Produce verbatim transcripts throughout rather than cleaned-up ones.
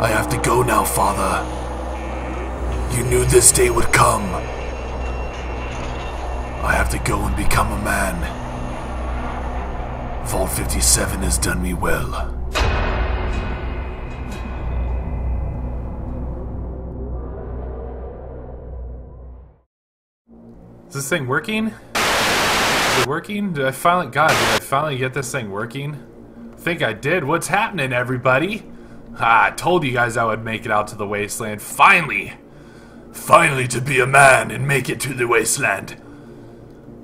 I have to go now, Father. You knew this day would come. I have to go and become a man. Vault fifty-seven has done me well. Is this thing working? Is it working? Did I finally... God, did I finally get this thing working? I think I did. What's happening, everybody? Ah, I told you guys I would make it out to the wasteland. Finally! Finally to be a man and make it to the wasteland.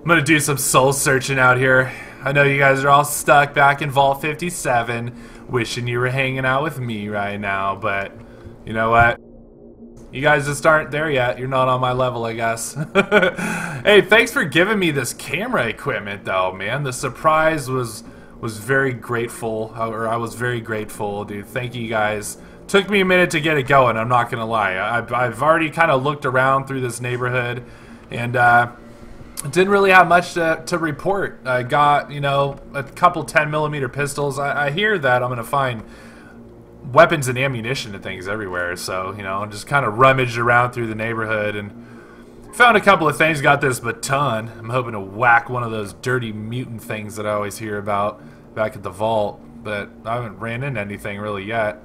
I'm gonna do some soul searching out here. I know you guys are all stuck back in Vault fifty-seven, wishing you were hanging out with me right now, but you know what? You guys just aren't there yet. You're not on my level, I guess. Hey, thanks for giving me this camera equipment, though, man. The surprise was was very grateful, or I was very grateful, dude. Thank you guys. Took me a minute to get it going, I'm not gonna lie. I, I've already kind of looked around through this neighborhood, and uh, didn't really have much to, to report. I got, you know, a couple ten millimeter pistols. I, I hear that I'm gonna find weapons and ammunition and things everywhere, so, you know, just kind of rummaged around through the neighborhood and found a couple of things. Got this baton. I'm hoping to whack one of those dirty mutant things that I always hear about back at the vault, but I haven't ran into anything really yet.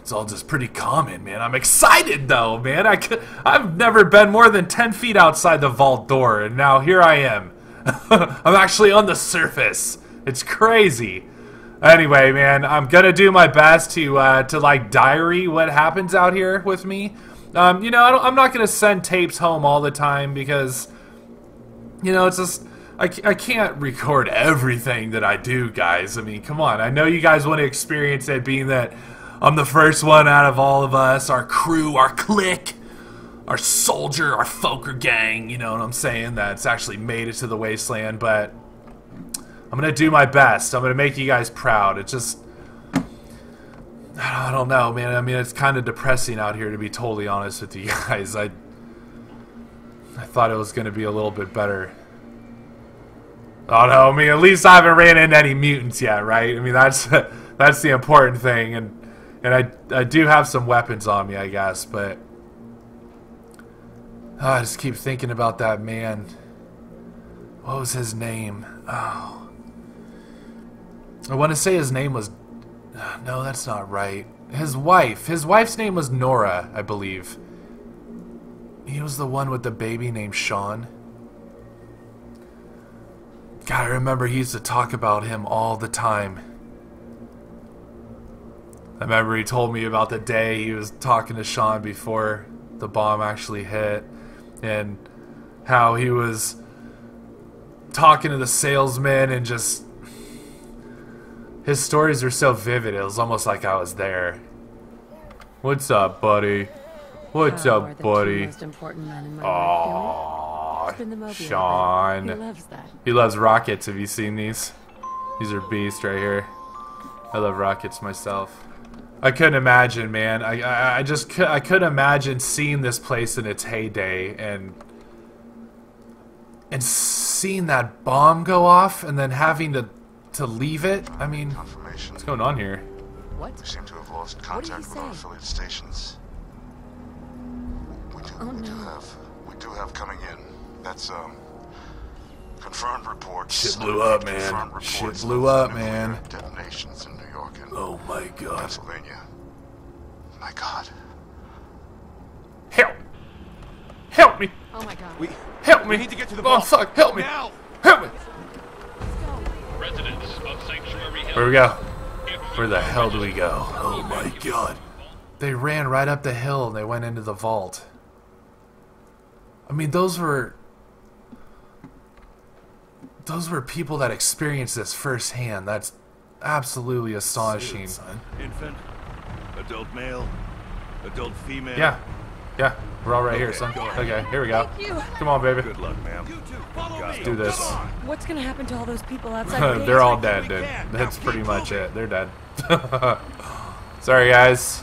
It's all just pretty common, man. I'm excited, though, man. I could, I've never been more than ten feet outside the vault door, and now here I am. I'm actually on the surface. It's crazy. Anyway, man, I'm gonna do my best to uh, to like diary what happens out here with me. Um, you know, I don't, I'm not gonna send tapes home all the time because, you know, it's just I, I can't record everything that I do, guys. I mean, come on. I know you guys want to experience it, being that I'm the first one out of all of us, our crew, our clique, our soldier, our Fokker gang. You know what I'm saying? That's actually made it to the wasteland, but I'm gonna do my best. I'm gonna make you guys proud. It's just, I don't know, man. I mean, it's kind of depressing out here, to be totally honest with you guys. I, I thought it was gonna be a little bit better. Oh no, I mean, at least I haven't ran into any mutants yet, right? I mean, that's that's the important thing, and and I I do have some weapons on me, I guess, but oh, I just keep thinking about that man. What was his name? Oh. I want to say his name was... No, that's not right. His wife. His wife's name was Nora, I believe. He was the one with the baby named Sean. God, I remember he used to talk about him all the time. I remember he told me about the day he was talking to Sean before the bomb actually hit, and how he was talking to the salesman and just... His stories were so vivid, it was almost like I was there. What's up, buddy? What's wow, up, buddy? Aww, Sean. He loves that. He loves rockets. Have you seen these? These are beasts right here. I love rockets myself. I couldn't imagine, man. I, I, I just I couldn't imagine seeing this place in its heyday and... And seeing that bomb go off and then having to... to leave it? I mean, what's going on here? What? We seem to have lost contact with our affiliate stations. We do, oh, we no. do have, we do have coming in. That's um, confirmed reports. Shit blew up, man. Shit blew up, man. Detonations in New York and oh my God, Pennsylvania. My God. Help! Help me! Oh my God. We help me. We need to get to the bomb. Oh fuck! Help me! Now. Help me! Where we go? Where the hell do we go? Oh my God. They ran right up the hill and they went into the vault. I mean, those were... Those were people that experienced this firsthand. That's absolutely astonishing. Infant, adult male, adult female. Yeah. Yeah. We're all right here, son. Okay, here we go. Come on, baby. Good luck, ma'am. Let's do this. What's gonna happen to all those people outside? They're all dead, dude. That's pretty much it. They're dead. Sorry, guys.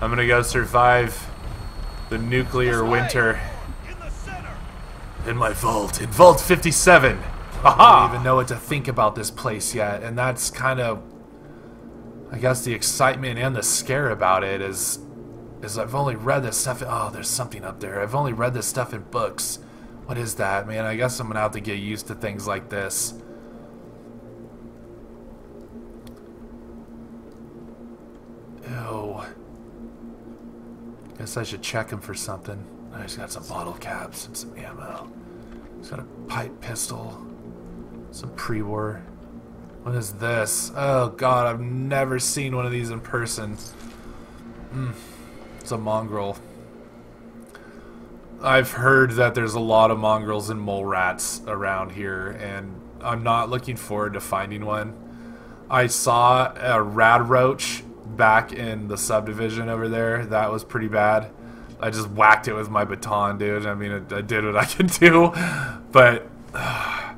I'm gonna go survive the nuclear winter. In my vault. In Vault fifty-seven. Aha! I don't even know what to think about this place yet, and that's kind of... I guess the excitement and the scare about it is, is I've only read this stuff. Oh, there's something up there. I've only read this stuff in books. What is that, man? I guess I'm gonna have to get used to things like this. Ew. Guess I should check him for something. I just got some bottle caps and some ammo. He's got a pipe pistol. Some pre-war. What is this? Oh god, I've never seen one of these in person. Mm. It's a mongrel. I've heard that there's a lot of mongrels and mole rats around here, and I'm not looking forward to finding one. I saw a rad roach back in the subdivision over there. That was pretty bad. I just whacked it with my baton, dude. I mean, I did what I could do, but uh,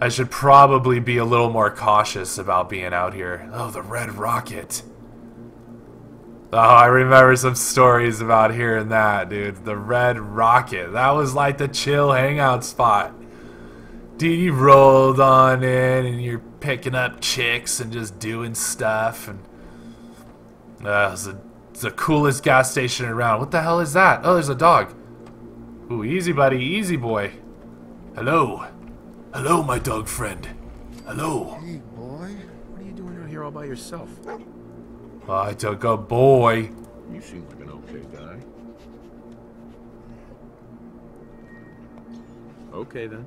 I should probably be a little more cautious about being out here. Oh, the Red Rocket. Oh, I remember some stories about hearing that, dude. The Red Rocket. That was like the chill hangout spot. Dude, you rolled on in and you're picking up chicks and just doing stuff, and Uh, it's, a, it's the coolest gas station around. What the hell is that? Oh, there's a dog. Ooh, easy, buddy. Easy, boy. Hello. Hello, my dog friend. Hello. Hey, boy. What are you doing out here all by yourself? I took a boy. You seem like an okay guy. Okay, then.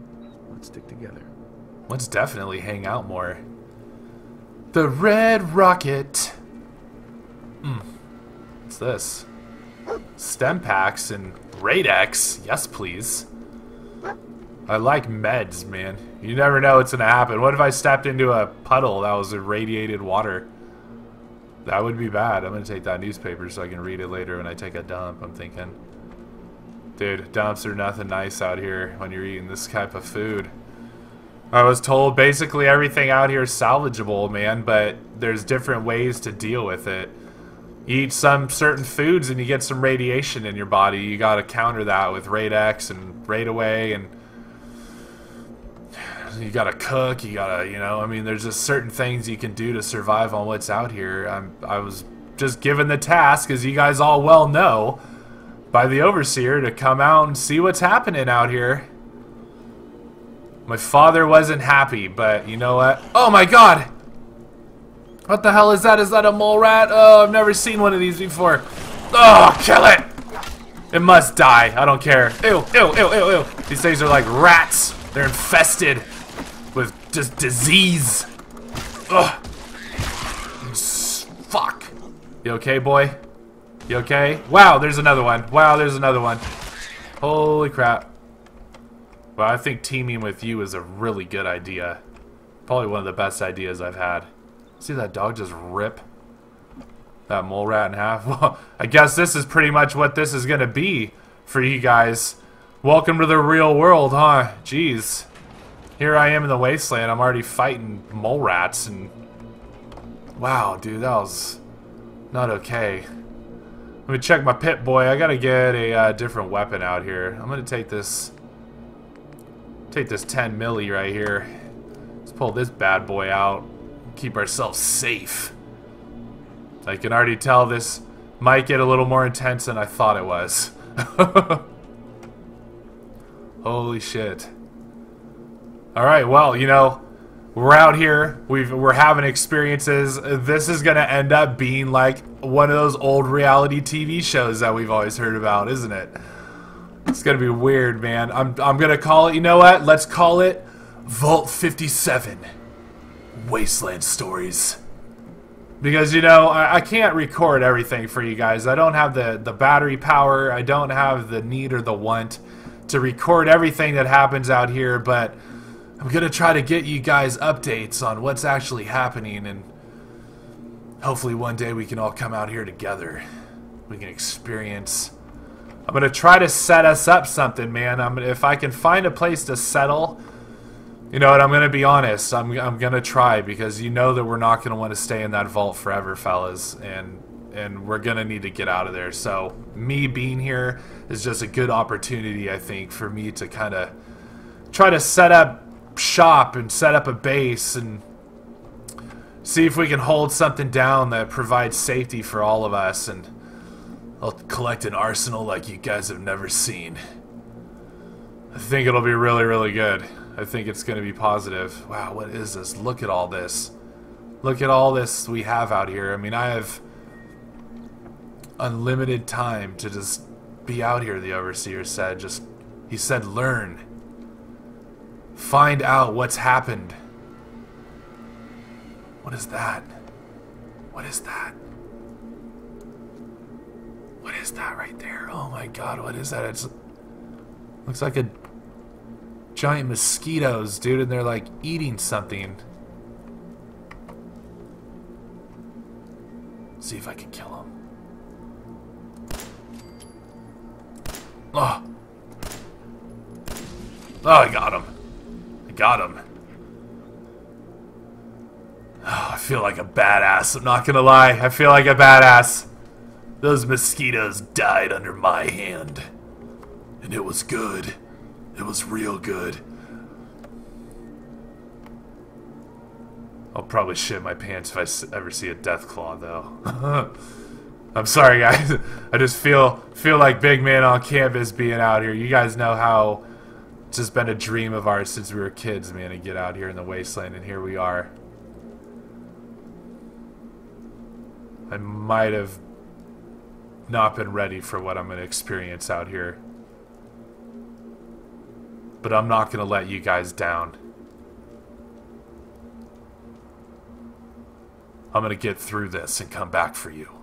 Let's stick together. Let's definitely hang out more. The Red Rocket. Hmm. What's this? Stem packs and Radex. Yes, please. I like meds, man. You never know what's gonna happen. What if I stepped into a puddle that was irradiated water? That would be bad. I'm gonna take that newspaper so I can read it later when I take a dump, I'm thinking. Dude, dumps are nothing nice out here when you're eating this type of food. I was told basically everything out here is salvageable, man, but there's different ways to deal with it. You eat some certain foods and you get some radiation in your body. You gotta counter that with RadX and RadAway, and you gotta cook. You gotta, you know, I mean, there's just certain things you can do to survive on what's out here. I'm, I was just given the task, as you guys all well know, by the Overseer to come out and see what's happening out here. My father wasn't happy, but you know what? Oh my god! What the hell is that? Is that a mole rat? Oh, I've never seen one of these before. Oh, kill it! It must die. I don't care. Ew, ew, ew, ew, ew. These things are like rats. They're infested with just disease. Ugh. Fuck. You okay, boy? You okay? Wow, there's another one. Wow, there's another one. Holy crap. Well, I think teaming with you is a really good idea. Probably one of the best ideas I've had. See that dog just rip that mole rat in half? Well, I guess this is pretty much what this is gonna be for you guys. Welcome to the real world, huh? Jeez. Here I am in the wasteland. I'm already fighting mole rats and... Wow, dude, that was not okay. Let me check my Pip-Boy. I gotta get a uh, different weapon out here. I'm gonna take this... Take this ten milli right here. Let's pull this bad boy out. Keep ourselves safe. I can already tell this might get a little more intense than I thought it was. Holy shit. Alright, well, you know, we're out here, we've, we're having experiences. This is gonna end up being like one of those old reality T V shows that we've always heard about, isn't it? It's gonna be weird, man. I'm, I'm gonna call it, you know what, let's call it Vault fifty-seven. Wasteland Stories, because you know I, I can't record everything for you guys. I don't have the the battery power. I don't have the need or the want to record everything that happens out here, but I'm gonna try to get you guys updates on what's actually happening, and hopefully one day we can all come out here together. We can experience. I'm gonna try to set us up something, man. I'm if I can find a place to settle. You know what, I'm going to be honest, I'm, I'm going to try, because you know that we're not going to want to stay in that vault forever, fellas, and and we're going to need to get out of there. So me being here is just a good opportunity, I think, for me to kind of try to set up shop and set up a base and see if we can hold something down that provides safety for all of us, and I'll collect an arsenal like you guys have never seen. I think it'll be really, really good. I think it's going to be positive. Wow, what is this? Look at all this. Look at all this we have out here. I mean, I have unlimited time to just be out here, the Overseer said. Just, he said, learn. Find out what's happened. What is that? What is that? What is that right there? Oh my god, what is that? It's, looks like a giant mosquitoes, dude, and they're like eating something. Let's see if I can kill them. Oh. Oh, I got him. I got him. Oh, I feel like a badass. I'm not gonna lie. I feel like a badass. Those mosquitoes died under my hand. And it was good. It was real good. I'll probably shit my pants if I ever see a death claw, though. I'm sorry, guys. I just feel feel like Big Man on Canvas being out here. You guys know how it's just been a dream of ours since we were kids, man, to get out here in the wasteland, and here we are. I might have not been ready for what I'm going to experience out here. But I'm not going to let you guys down. I'm going to get through this and come back for you.